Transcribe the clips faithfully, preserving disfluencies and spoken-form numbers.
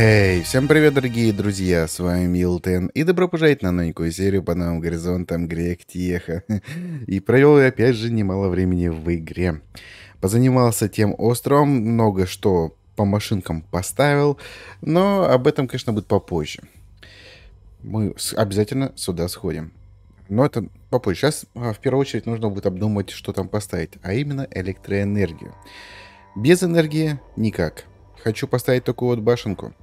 Эй, hey, всем привет, дорогие друзья, с вами Милтен, и добро пожаловать на новенькую серию по новым горизонтам Грек Теха. И провел я опять же немало времени в игре. Позанимался тем островом, много что по машинкам поставил, но об этом, конечно, будет попозже. Мы обязательно сюда сходим. Но это попозже. Сейчас в первую очередь нужно будет обдумать, что там поставить, а именно электроэнергию. Без энергии никак. Хочу поставить такую вот башенку,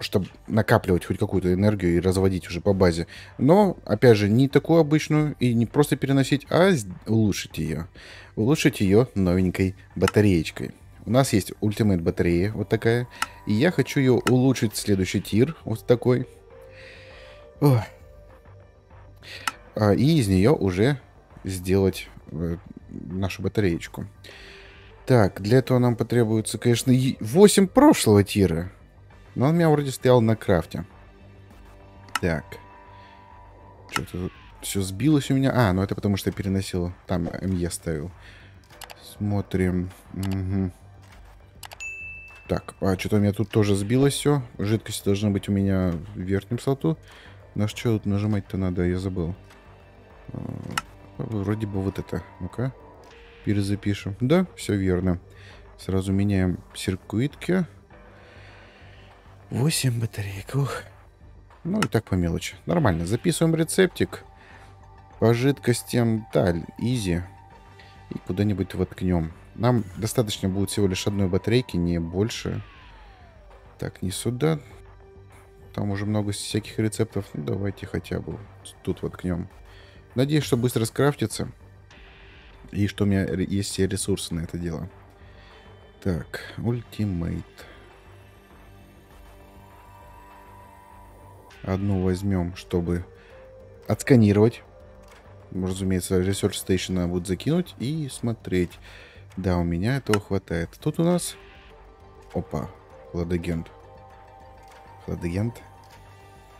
чтобы накапливать хоть какую-то энергию и разводить уже по базе. Но, опять же, не такую обычную и не просто переносить, а улучшить ее. Улучшить ее новенькой батареечкой. У нас есть Ultimate Battery, вот такая. И я хочу ее улучшить в следующий тир, вот такой. О. И из нее уже сделать нашу батареечку. Так, для этого нам потребуется, конечно, восемь прошлого тира. Но он у меня вроде стоял на крафте. Так. Что-то все сбилось у меня. А, ну это потому что я переносил. Там МЕ ставил. Смотрим. Угу. Так, а что-то у меня тут тоже сбилось все. Жидкость должна быть у меня в верхнем слоту. На что тут нажимать-то надо, я забыл. Вроде бы вот это. Ну-ка. Перезапишем. Да, все верно. Сразу меняем сиркуитки. восемь батареек. Ух. Ну и так по мелочи. Нормально. Записываем рецептик. По жидкостям. Да, изи. И куда-нибудь воткнем. Нам достаточно будет всего лишь одной батарейки, не больше. Так, не сюда. Там уже много всяких рецептов. Ну, давайте хотя бы тут воткнем. Надеюсь, что быстро скрафтится. И что у меня есть все ресурсы на это дело. Так, Ultimate. Одну возьмем, чтобы отсканировать. Разумеется, Research Station надо будет закинуть и смотреть. Да, у меня этого хватает. Тут у нас... Опа, хладагент. Хладагент.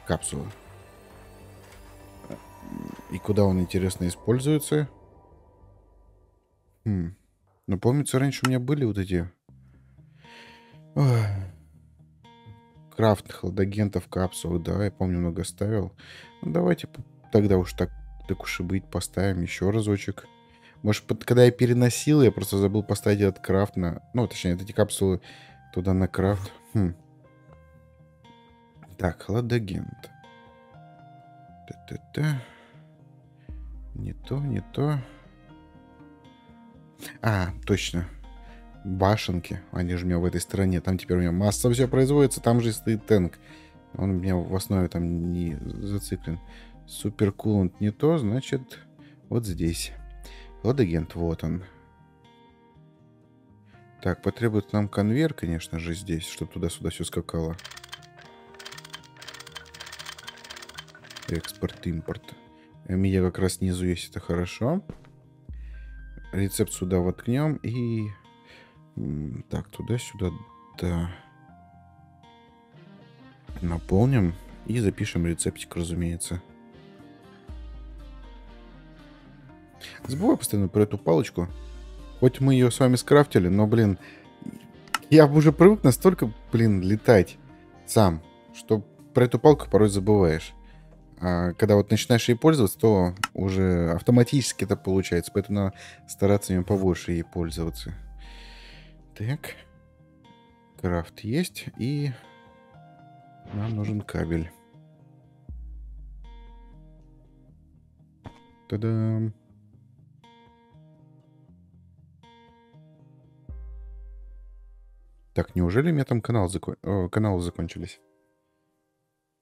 Капсула. И куда он, интересно, используется? Хм. Ну, помнится, раньше у меня были вот эти... Ох. Крафт хладагентов, капсул. Да, я помню, много ставил. Ну, давайте тогда уж так, так уж и быть, поставим еще разочек. Может, под, когда я переносил, я просто забыл поставить этот крафт на... Ну, точнее, эти капсулы туда на крафт. Хм. Так, хладагент. Та-та-та. Не то, не то. А, точно. Башенки. Они же у меня в этой стороне. Там теперь у меня масса все производится. Там же стоит танк. Он у меня в основе там не зациклен. Суперкулант не то, значит, вот здесь. Хладагент, вот он. Так, потребуется нам конвейер, конечно же, здесь, чтобы туда-сюда все скакало. Экспорт, импорт. МЕ как раз снизу есть, это хорошо. Рецепт сюда воткнем и... Так, туда-сюда, да. Наполним и запишем рецептик, разумеется. Забываю постоянно про эту палочку. Хоть мы ее с вами скрафтили, но, блин, я уже привык настолько, блин, летать сам, что про эту палку порой забываешь. А когда вот начинаешь ей пользоваться, то уже автоматически это получается. Поэтому надо стараться им побольше ей пользоваться. Так. Крафт есть. И нам нужен кабель. Та-дам. Так, неужели у меня там канал закон... О, каналы закончились?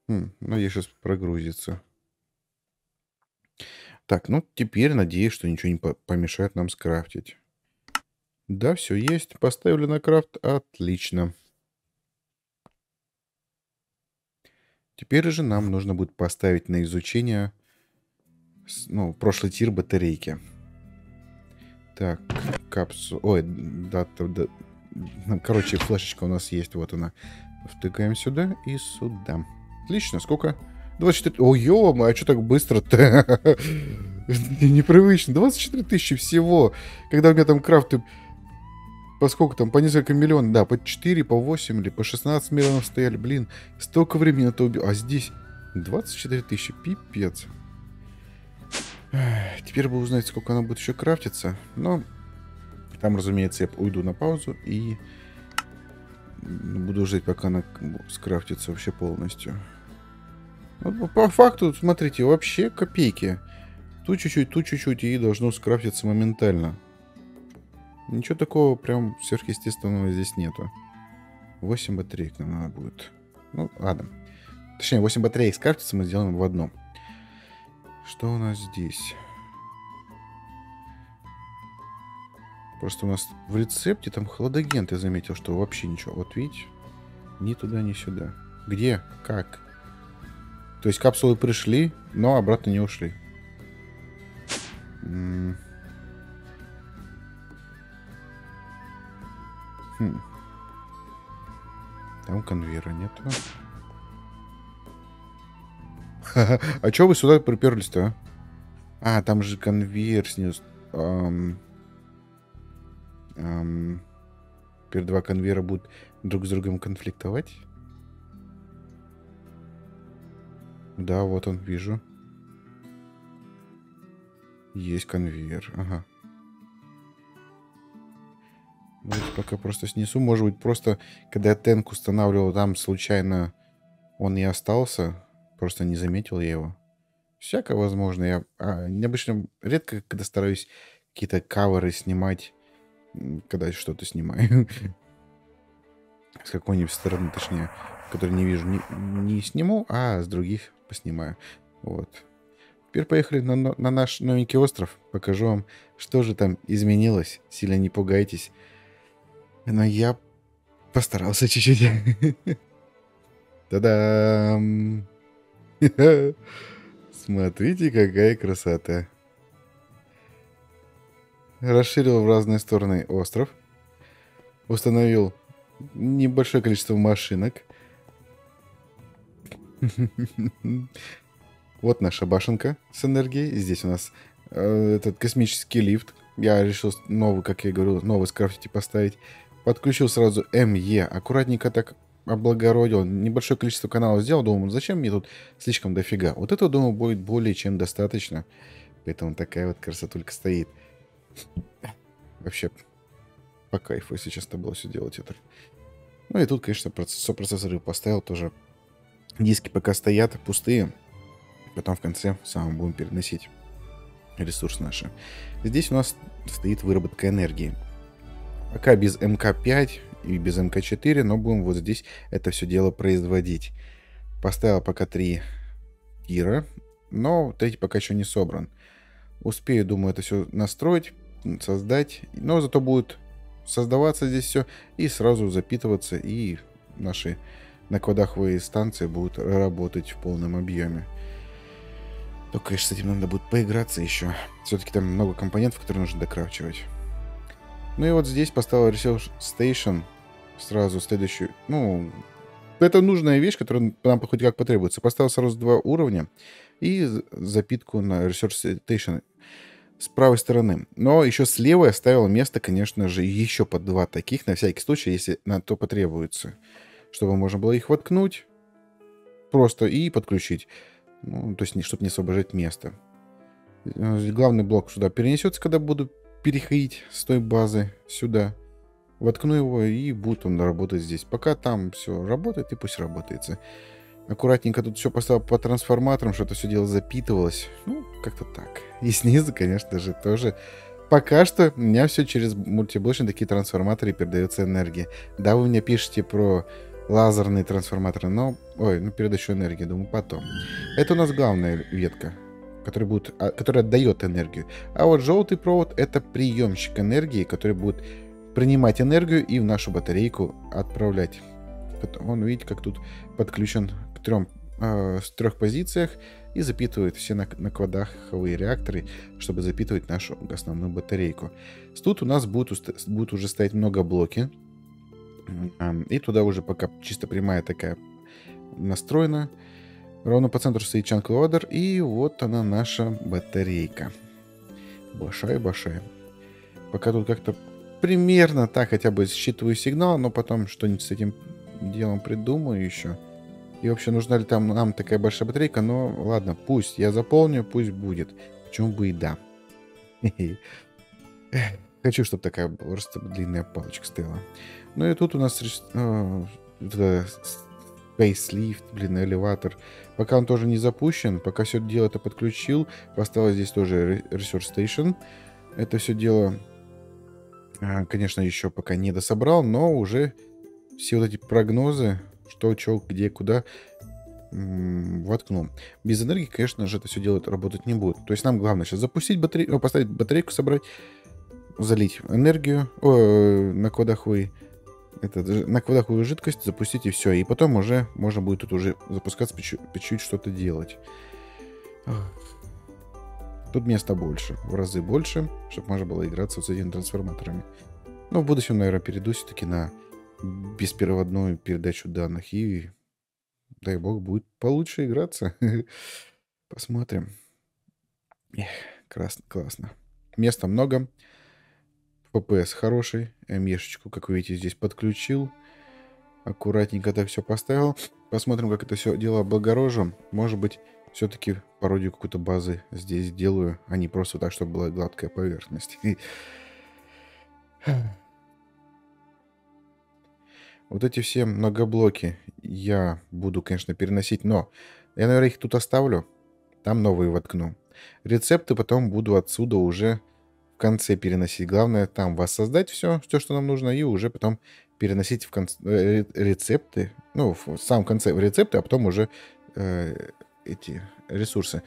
Хм, надеюсь, сейчас прогрузится. Так, ну теперь надеюсь, что ничего не помешает нам скрафтить. Да, все есть. Поставили на крафт. Отлично. Теперь же нам нужно будет поставить на изучение, ну, прошлый тир батарейки. Так, капсу... Ой, да, да, да. Короче, флешечка у нас есть. Вот она. Втыкаем сюда и сюда. Отлично, сколько? двадцать четыре... О, ё-мо, а что так быстро-то? Непривычно. двадцать четыре тысячи всего. Когда у меня там крафты по сколько там, по несколько миллионов, да, по четыре, по восемь или по шестнадцать миллионов стояли, блин, столько времени это убил, а здесь двадцать четыре тысячи, пипец. Теперь бы узнать, сколько она будет еще крафтиться, но там, разумеется, я уйду на паузу и буду ждать, пока она скрафтится вообще полностью. Вот по факту, смотрите, вообще копейки. Тут чуть-чуть, тут чуть-чуть, и должно скрафтиться моментально. Ничего такого прям сверхъестественного здесь нету. восемь батареек нам надо будет. Ну, ладно. Точнее, восемь батареек скрафтится, мы сделаем в одном. Что у нас здесь? Просто у нас в рецепте там хладагент, я заметил, что вообще ничего. Вот видите? Ни туда, ни сюда. Где? Как? То есть капсулы пришли, но обратно не ушли. Хм. Там конвейера нету. А чё вы сюда приперлись-то? А? А, там же конвейер снизу. Эм... Эм... Теперь два конвейера будут друг с другом конфликтовать. Да, вот он, вижу. Есть конвейер, ага. Давайте пока просто снесу. Может быть, просто, когда я тенк устанавливал, там случайно он и остался. Просто не заметил я его. Всякое возможно. Я а, обычно редко, когда стараюсь какие-то каверы снимать, когда что-то снимаю. С какой-нибудь стороны, точнее, которую не вижу, не сниму, а с других поснимаю. Вот. Теперь поехали на, на наш новенький остров. Покажу вам, что же там изменилось. Сильно не пугайтесь. Но я постарался чуть-чуть. Та-дам! Смотрите, какая красота. Расширил в разные стороны остров. Установил небольшое количество машинок. Вот наша башенка с энергией. Здесь у нас э, этот космический лифт. Я решил новый, как я говорил, новый скрафтить и поставить. Подключил сразу эм е. Аккуратненько так облагородил. Небольшое количество каналов сделал. Думаю, зачем мне тут слишком дофига? Вот этого, думаю, будет более чем достаточно. Поэтому такая вот красотулька стоит. Вообще, по кайфу, если честно, было все делать это. Ну и тут, конечно, сопроцессоры поставил тоже. Диски пока стоят пустые. Потом в конце сам будем переносить ресурс наши. Здесь у нас стоит выработка энергии. Пока без эм ка пять и без эм ка четыре, но будем вот здесь это все дело производить. Поставил пока три тира, но третий пока еще не собран. Успею, думаю, это все настроить, создать. Но зато будет создаваться здесь все и сразу запитываться. И наши накладаховые станции будут работать в полном объеме. Только, конечно, с этим надо будет поиграться еще. Все-таки там много компонентов, которые нужно докрафчивать. Ну и вот здесь поставил Research Station. Сразу следующую... Ну, это нужная вещь, которая нам хоть как потребуется. Поставил сразу два уровня и запитку на Research Station с правой стороны. Но еще слева я ставил место, конечно же, еще по два таких, на всякий случай, если на то потребуется. Чтобы можно было их воткнуть просто и подключить. Ну, то есть, чтобы не освобождать место. Главный блок сюда перенесется, когда буду переходить с той базы сюда. Воткну его, и будет он работать здесь. Пока там все работает, и пусть работается. Аккуратненько тут все поставил по трансформаторам, что это все дело запитывалось. Ну, как-то так. И снизу, конечно же, тоже. Пока что у меня все через мультиблочные такие трансформаторы передается энергия. Да, вы мне пишете про... лазерные трансформаторы, но... Ой, ну передачу энергии, думаю, потом. Это у нас главная ветка, которая, будет, а, которая отдает энергию. А вот желтый провод — это приемщик энергии, который будет принимать энергию и в нашу батарейку отправлять. Он, видите, как тут подключен к трем, э, в трех позициях и запитывает все накладаховые реакторы, чтобы запитывать нашу основную батарейку. Тут у нас будут, будут уже стоять много блоки. И туда уже пока чисто прямая такая настроена. Ровно по центру стоит чанк лодер. И вот она, наша батарейка. Большая-большая. Пока тут как-то примерно так хотя бы считываю сигнал, но потом что-нибудь с этим делом придумаю еще. И вообще, нужна ли там нам такая большая батарейка? Но ладно, пусть я заполню, пусть будет. Почему бы и да. Хочу, чтобы такая просто длинная палочка стояла. Ну и тут у нас Space Lift, блин, элеватор. Пока он тоже не запущен, пока все дело это подключил. Поставил здесь тоже Research Station. Это все дело, конечно, еще пока не дособрал, но уже все вот эти прогнозы, что, что, где, куда, воткнул. Без энергии, конечно же, это все дело работать не будет. То есть нам главное сейчас запустить батарею, поставить батарейку, собрать, залить энергию, о, на квадахуи, это, на квадахую жидкость, запустить и все. И потом уже можно будет тут уже запускаться, по чуть-чуть что-то делать. Тут места больше, в разы больше, чтобы можно было играться вот с этими трансформаторами. Но в будущем, наверное, перейду все-таки на беспереводную передачу данных. И, дай бог, будет получше играться. Посмотрим. Эх, красно, классно. Места много. ППС хороший. МЕшечку, как вы видите, здесь подключил. Аккуратненько так все поставил. Посмотрим, как это все дело облагорожим. Может быть, все-таки пародию какой-то базы здесь делаю, а не просто так, чтобы была гладкая поверхность. Вот эти все многоблоки я буду, конечно, переносить, но я, наверное, их тут оставлю, там новые воткну. Рецепты потом буду отсюда уже в конце переносить. Главное там воссоздать все, все, что нам нужно, и уже потом переносить в конце рецепты, ну, в самом конце в рецепты, а потом уже э эти ресурсы.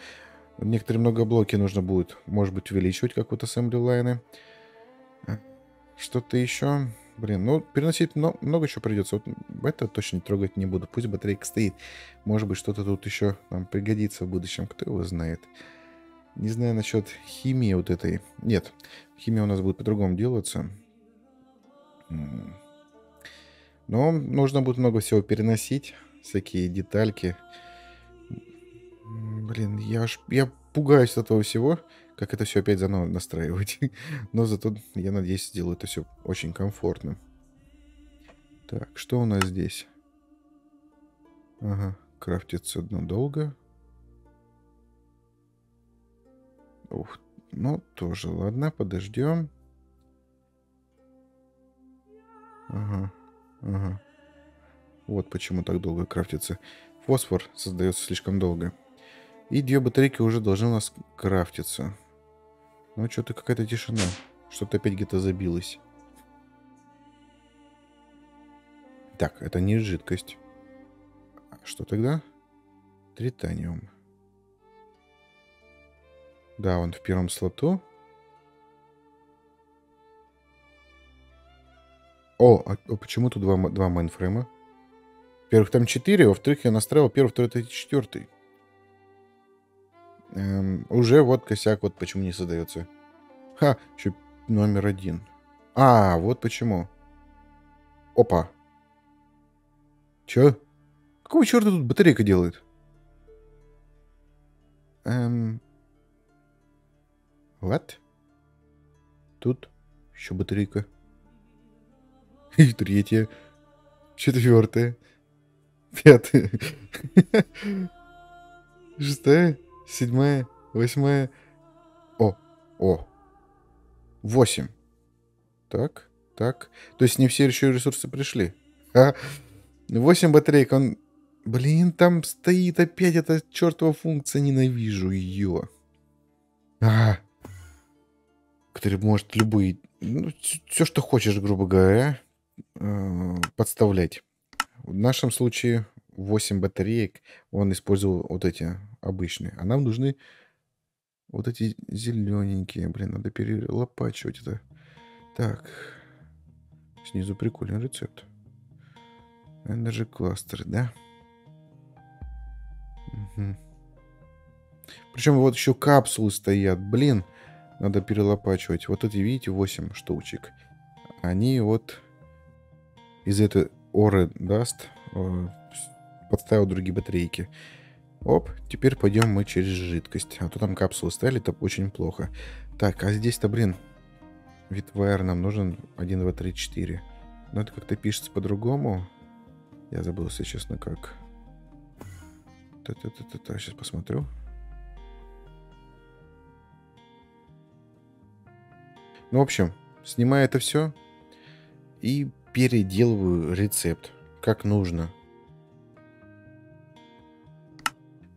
Некоторые многоблоки нужно будет, может быть, увеличивать, как вот ассембли лайны. Что-то еще. Блин, ну, переносить много, много чего придется. Вот это точно трогать не буду. Пусть батарейка стоит. Может быть, что-то тут еще нам пригодится в будущем. Кто его знает. Не знаю насчет химии вот этой. Нет, химия у нас будет по-другому делаться. Но нужно будет много всего переносить. Всякие детальки. Блин, я аж я пугаюсь от этого всего, как это все опять заново настраивать. Но зато, я надеюсь, сделаю это все очень комфортно. Так, что у нас здесь? Ага, крафтится надолго. Ух, ну тоже, ладно, подождем. Ага, ага. Вот почему так долго крафтится. Фосфор создается слишком долго. И две батарейки уже должны у нас крафтиться. Ну, что-то какая-то тишина. Что-то опять где-то забилось. Так, это не жидкость. Что тогда? Тританиум. Да, он в первом слоту. О, а почему тут два, два мейнфрейма? Во-первых, там четыре, во-вторых, я настраивал первый, второй, третий, четвертый. Эм, уже вот косяк, вот почему не создается. Ха, еще номер один. А, вот почему. Опа. Че? Какого черта тут батарейка делает? Эм... Вот. Тут еще батарейка. И третья. Четвертая. Пятая. Шестая. Седьмая, восьмая. О, о. Восемь. Так, так. То есть не все еще ресурсы пришли. А? Восемь батареек. Он... Блин, там стоит опять эта чертова функция. Ненавижу ее. А. Который может любые... Ну, все, что хочешь, грубо говоря, подставлять. В нашем случае... восемь батареек, он использовал вот эти обычные. А нам нужны вот эти зелененькие. Блин, надо перелопачивать это. Так. Снизу прикольный рецепт. Energy cluster, да? Угу. Причем вот еще капсулы стоят. Блин, надо перелопачивать. Вот эти, видите, восемь штучек. Они вот из этой Ore Dust подставил другие батарейки. Оп, теперь пойдем мы через жидкость. А то там капсулы стояли, это очень плохо. Так, а здесь-то, блин, Witwire нам нужен один, два, три, четыре. Но это как-то пишется по-другому. Я забыл, если честно, как. Та-та-та-та-та. Сейчас посмотрю. Ну, в общем, снимаю это все и переделываю рецепт, как нужно.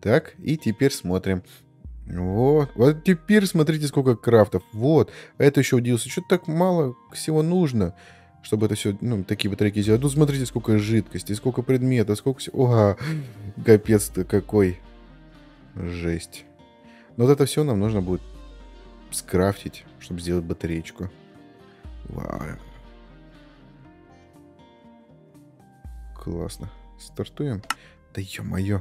Так, и теперь смотрим. Вот, вот теперь смотрите, сколько крафтов. Вот, а это еще удивился. Что-то так мало всего нужно, чтобы это все, ну, такие батарейки сделать. Тут смотрите, сколько жидкости, сколько предметов, сколько всего. Ого, капец-то какой. Жесть. Но вот это все нам нужно будет скрафтить, чтобы сделать батареечку. Вау. Классно. Стартуем. Да ё-моё.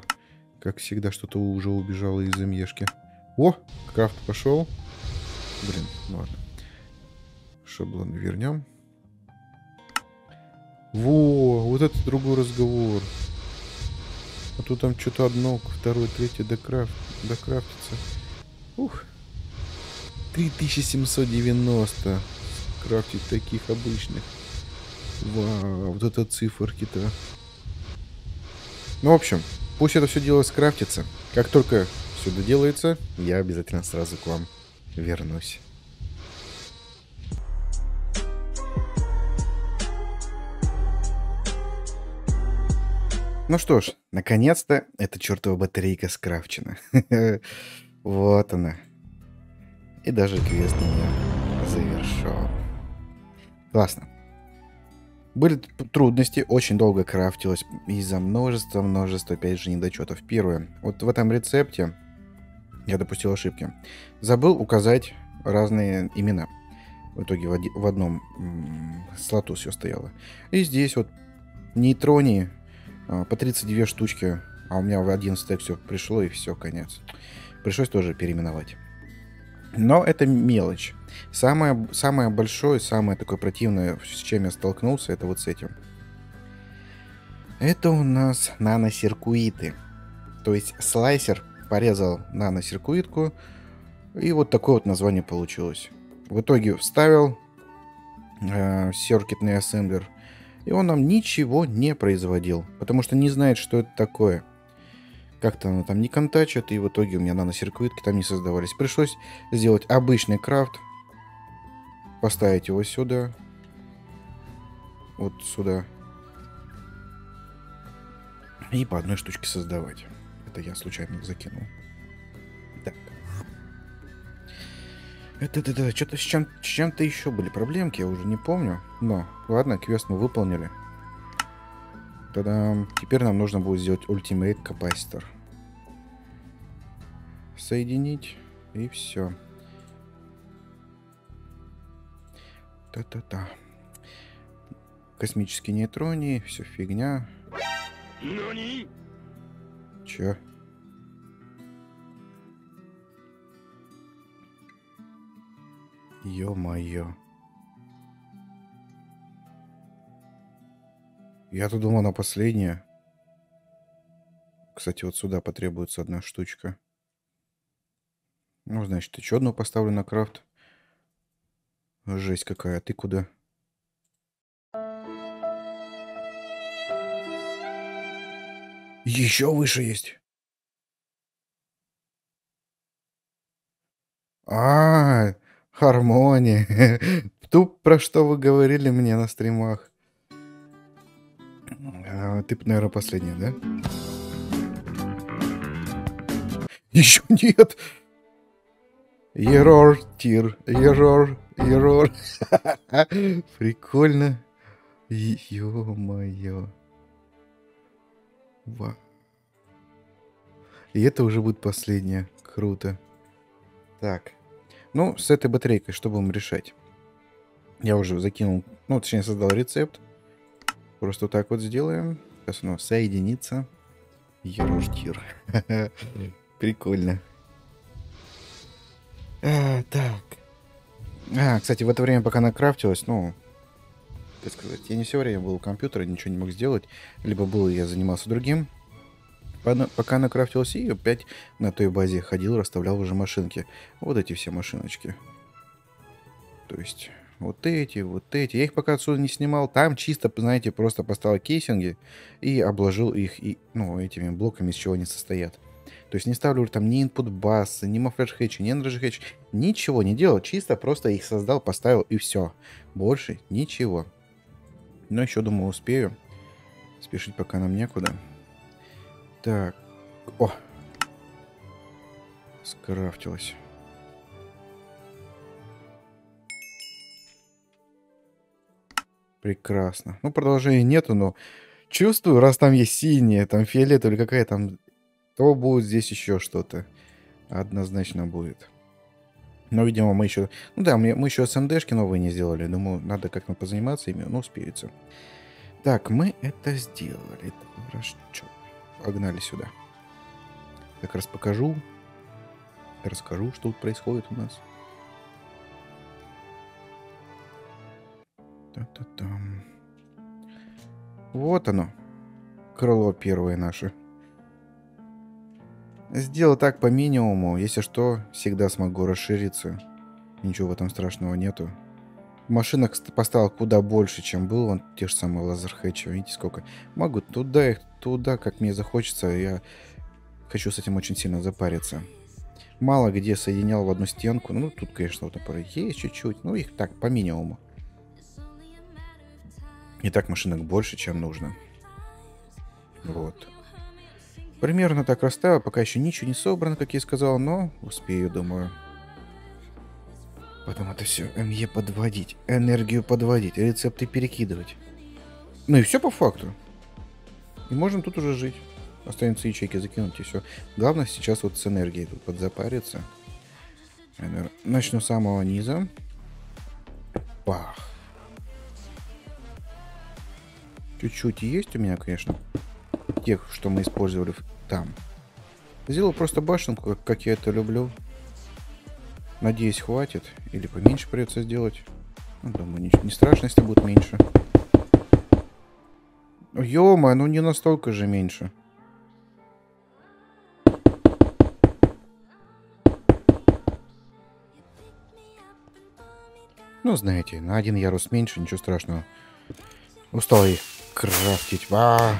Как всегда, что-то уже убежало из МЕшки. О, крафт пошел. Блин, ладно. Шаблон вернем. Во, вот это другой разговор. А тут там что-то одно, второе, третье докрафт, докрафтится. Ух. три тысячи семьсот девяносто. Крафтить таких обычных. Вау, вот это циферки-то. Ну, в общем, пусть это все дело скрафтится. Как только все доделается, я обязательно сразу к вам вернусь. Ну что ж, наконец-то эта чертова батарейка скрафчена. Вот она. И даже квест я завершил. Классно. Были трудности, очень долго крафтилось из-за множества-множества, опять же, недочетов. Первое. Вот в этом рецепте я допустил ошибки. Забыл указать разные имена. В итоге в одном слоту все стояло. И здесь вот нейтрони по тридцать две штучки, а у меня в один стек все пришло и все, конец. Пришлось тоже переименовать. Но это мелочь. Самое, самое большое, самое такое противное, с чем я столкнулся, это вот с этим. Это у нас наносиркуиты. То есть слайсер порезал наносиркуитку, и вот такое вот название получилось. В итоге вставил э, серкетный ассемблер, и он нам ничего не производил, потому что не знает, что это такое. Как-то она там не контачит, и в итоге у меня наносиркуитки там не создавались. Пришлось сделать обычный крафт, поставить его сюда, вот сюда, и по одной штучке создавать. Это я случайно закинул. Так. Это, это, это, что-то с чем, с чем-то еще были проблемки, я уже не помню. Но, ладно, квест мы выполнили. Та-дам. Теперь нам нужно будет сделать Ultimate Capacitor. Соединить. И все. Та-та-та. Космические нейтроны. Все фигня. Че? Ё-моё. Я-то думал, она последняя. Кстати, вот сюда потребуется одна штучка. Ну, значит, еще одну поставлю на крафт. Жесть какая, ты куда? Еще выше есть. А, хармония. То, про что вы говорили мне на стримах. Ты, наверное, последняя, да? Еще нет! Ерор, тир, ерор, ерор. Прикольно. Ё-моё. И это уже будет последняя. Круто. Так. Ну, с этой батарейкой что будем решать? Я уже закинул, ну, точнее, создал рецепт. Просто так вот сделаем. Сейчас оно соединится. Еруштир. Прикольно. А, так. А, кстати, в это время, пока она крафтилась, ну, как сказать, я не все время был у компьютера, ничего не мог сделать. Либо был, я занимался другим. Пока она крафтилась, и опять на той базе ходил, расставлял уже машинки. Вот эти все машиночки. То есть вот эти, вот эти. Я их пока отсюда не снимал. Там чисто, знаете, просто поставил кейсинги и обложил их и, ну, этими блоками, из чего они состоят. То есть не ставлю там ни input bus, ни muffler hatch, ни energy hatch. Ничего не делал. Чисто просто их создал, поставил и все. Больше ничего. Но еще, думаю, успею. Спешить пока нам некуда. Так. О! Скрафтилось. Прекрасно. Ну, продолжения нету, но чувствую, раз там есть синяя, там фиолетовая или какая там, то будет здесь еще что-то. Однозначно будет. Но, видимо, мы еще... Ну да, мы, мы еще эс эм ди-шки новые не сделали. Думаю, надо как-то позаниматься ими, но успеется. Так, мы это сделали. Хорошо. Погнали сюда. Как раз покажу. Расскажу, что тут происходит у нас. Та-та-там. Вот оно. Крыло первое наше. Сделал так по минимуму. Если что, всегда смогу расшириться. Ничего в этом страшного нету. Машинок поставил куда больше, чем был. Вон те же самые лазерхэтчи. Видите, сколько? Могу туда их, туда, как мне захочется. Я хочу с этим очень сильно запариться. Мало где соединял в одну стенку. Ну, тут, конечно, вот порой есть чуть-чуть. Ну, их так, по минимуму. И так машинок больше, чем нужно. Вот. Примерно так расставил, пока еще ничего не собрано, как я и сказал, но успею, думаю. Потом это все МЕ подводить, энергию подводить, рецепты перекидывать. Ну и все по факту. И можем тут уже жить. Останется ячейки закинуть и все. Главное сейчас вот с энергией тут подзапариться. Начну с самого низа. Пах. Чуть-чуть есть у меня, конечно, тех, что мы использовали там. Сделал просто башенку, как я это люблю. Надеюсь, хватит. Или поменьше придется сделать. Ну, думаю, ничего не страшно, если будет меньше. Ё-моё, ну не настолько же меньше. Ну, знаете, на один ярус меньше, ничего страшного. Устал их крафтить. А-а-а.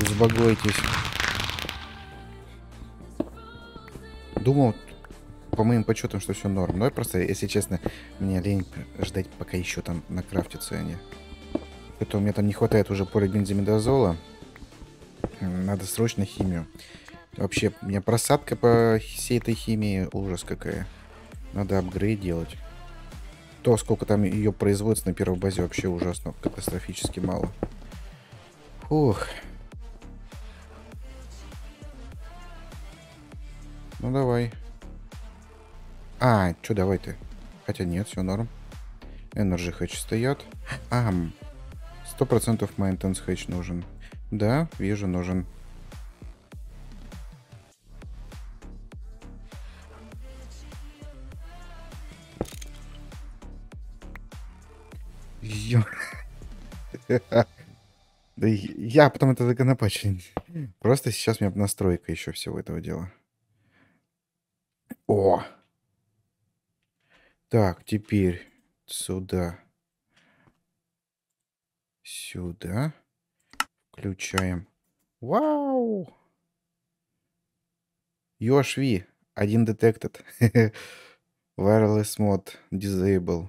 Узбагойтесь. Думал, по моим подсчетам, что все норм. Но я просто, если честно, мне лень ждать, пока еще там накрафтятся они. Это у меня там не хватает уже полибензимидазола. Надо срочно химию. Вообще, у меня просадка по всей этой химии. Ужас какая. Надо апгрейд делать. То, сколько там ее производится на первой базе, вообще ужасно. Катастрофически мало. Ух. Ну, давай. А, что давай ты? Хотя нет, все норм. Energy hatch стоят. А, сто процентов maintenance hatch нужен. Да, вижу, нужен. Ё... Да я потом это законопачу. Просто сейчас у меня настройка еще всего этого дела. О! Так, теперь сюда. Сюда. Включаем. Вау! ю эйч ви. Один detected. Wireless mode. Disable.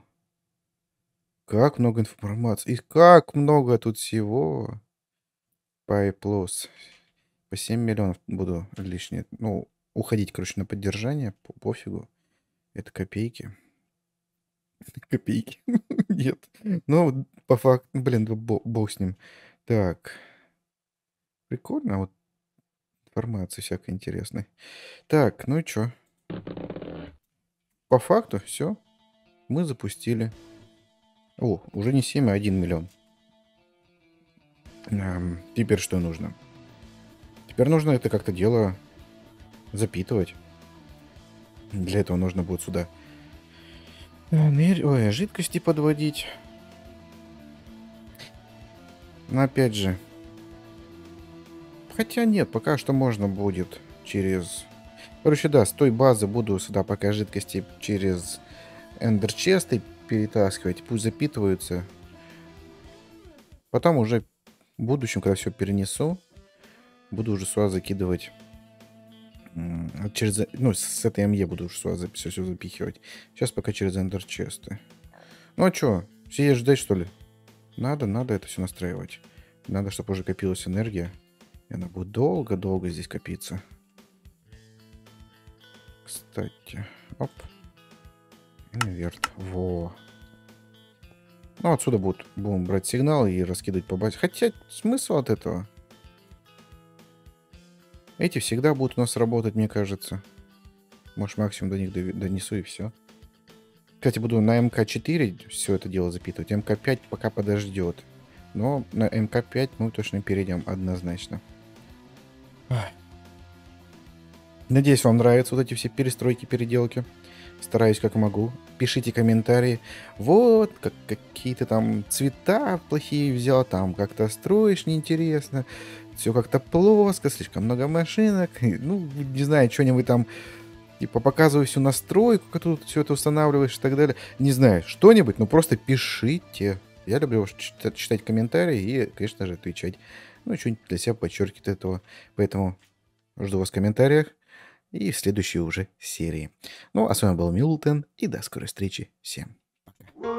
Как много информации. И как много тут всего. PyPlus. По семь миллионов буду лишнее. Ну... Уходить, короче, на поддержание. По пофигу. Это копейки. Копейки. Нет. Ну, по факту... Блин, бог с ним. Так. Прикольно. Вот информация всякая интересная. Так, ну и чё? По факту все. Мы запустили. О, уже не семь, а один миллион. Эм, теперь что нужно? Теперь нужно это как-то дело... запитывать. Для этого нужно будет сюда ой, жидкости подводить. Но опять же, хотя нет, пока что можно будет через, короче, да, с той базы буду сюда пока жидкости через эндерчесты перетаскивать, пусть запитываются. Потом уже в будущем, когда все перенесу, буду уже сюда закидывать. Через, ну, с этой МЕ буду уже сюда все, все запихивать. Сейчас пока через эндерчесты. Ну а что, сидишь ждать, что ли? Надо, надо это все настраивать. Надо, чтобы уже копилась энергия. И она будет долго-долго здесь копиться. Кстати, оп. Инверт. Во. Ну, отсюда будут, будем брать сигнал и раскидывать по базе. Хотя смысл от этого? Эти всегда будут у нас работать, мне кажется. Может, максимум до них донесу и все. Кстати, буду на эм ка четыре все это дело запитывать. эм ка пять пока подождет. Но на эм ка пять мы точно перейдем однозначно. Ах. Надеюсь, вам нравятся вот эти все перестройки, переделки. Стараюсь как могу. Пишите комментарии. Вот, как, какие-то там цвета плохие взял. Там как-то строишь неинтересно. Все как-то плоско, слишком много машинок. Ну, не знаю, что-нибудь там. Типа показываю всю настройку, как тут все это устанавливаешь и так далее. Не знаю, что-нибудь, но просто пишите. Я люблю читать, читать комментарии и, конечно же, отвечать. Ну, что-нибудь для себя подчеркивает этого. Поэтому жду вас в комментариях и в следующей уже серии. Ну, а с вами был Милтен, и до скорой встречи. Всем пока.